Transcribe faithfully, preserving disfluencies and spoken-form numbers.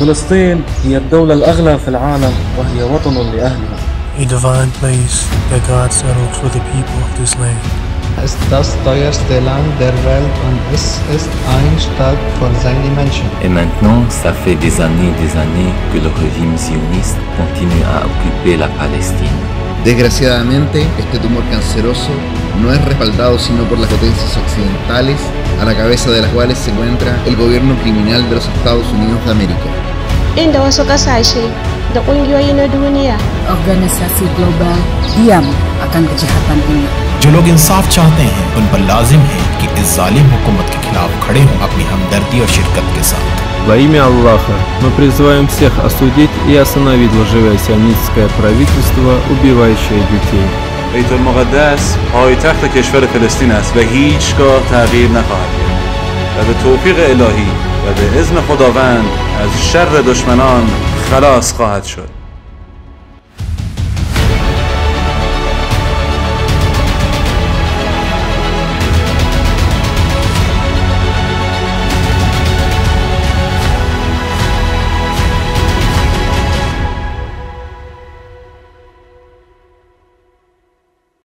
فلسطين هي الدولة الأغلى في العالم وهي وطن لأهلها. A divine place that God settled for the people of this land. Es das teuerste Land der Welt und es ist ein Staat für seine Menschen. Et maintenant, ça fait des années des années que le régime sioniste continue à occuper la Palestine. Desgraciadamente, este tumor canceroso no es respaldado sino por las potencias occidentales, a la cabeza de las cuales se encuentra el gobierno criminal de los Estados Unidos de América. Inda wasu kasashe da kungiyoyi na duniya organizasi global diam akan kejahatan ini. Jo log insaf chahte hain, un par lazim hai ki is zalim hukumat ke khilaf khade ho apni hamdardi aur shirkat ke sath. Во имя Аллаха мы призываем всех осудить и остановить лживое сионистское правительство, убивающее детей. بیت المقدس پایتخت کشور فلسطین است و هیچگاه تغییر نخواهد کرد و به توفیق الهی و به اذن خداوند از شر دشمنان خلاص خواهد شد.